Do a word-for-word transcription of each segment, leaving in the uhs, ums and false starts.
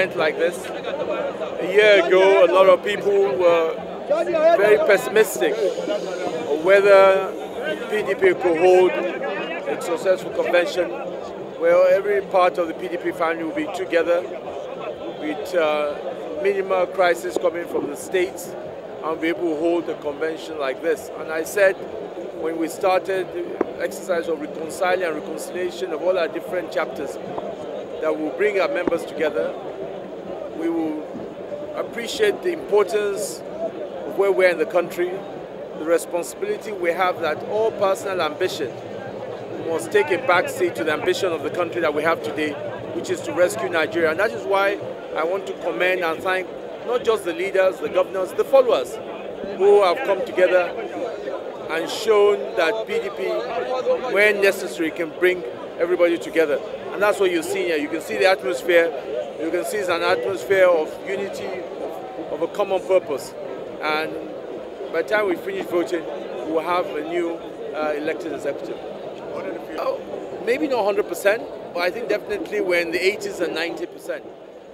event like this. A year ago, a lot of people were very pessimistic of whether P D P could hold a successful convention where every part of the P D P family will be together with uh, minimal crisis coming from the states and be able to hold a convention like this. And I said, when we started the exercise of reconciling and reconciliation of all our different chapters, that will bring our members together. We will appreciate the importance of where we are in the country, the responsibility we have that all personal ambition must take a backseat to the ambition of the country that we have today, which is to rescue Nigeria. And that is why I want to commend and thank not just the leaders, the governors, the followers who have come together and shown that P D P, when necessary, can bring everybody together. And that's what you're seeing here. You can see the atmosphere. You can see it's an atmosphere of unity, of a common purpose. And by the time we finish voting, we'll have a new uh, elected executive. Oh, maybe not one hundred percent, but I think definitely we're in the eighties and ninety percent.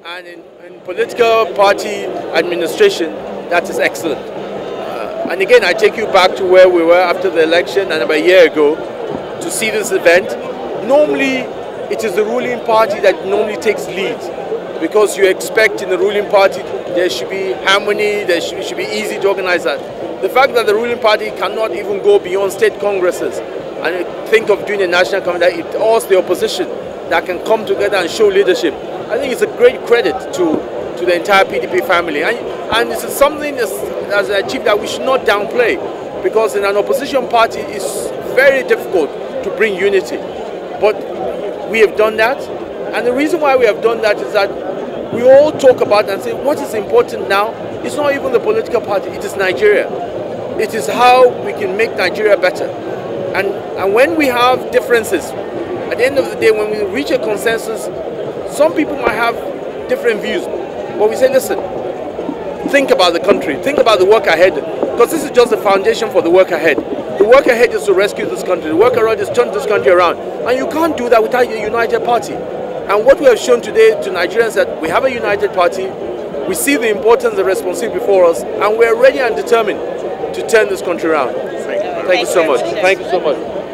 And in, in political party administration, that is excellent. Uh, and again, I take you back to where we were after the election and about a year ago to see this event. Normally, it is the ruling party that normally takes lead, because you expect in the ruling party there should be harmony, there should, it should be easy to organize that. The fact that the ruling party cannot even go beyond state congresses and think of doing a national convention, it asks the opposition that can come together and show leadership. I think it's a great credit to, to the entire P D P family. And, and it's something that's, that's achieved that we should not downplay, because in an opposition party it's very difficult to bring unity. But we have done that, and the reason why we have done that is that we all talk about and say what is important now. It's not even the political party, it is Nigeria. It is how we can make Nigeria better. And, and when we have differences, at the end of the day, when we reach a consensus, some people might have different views, but we say, listen, think about the country, think about the work ahead, because this is just the foundation for the work ahead. The work ahead is to rescue this country, the work ahead is to turn this country around, and you can't do that without a united party. And what we have shown today to Nigerians is that we have a united party, we see the importance and responsibility before us, and we are ready and determined to turn this country around. Thank you so much. Thank you so much.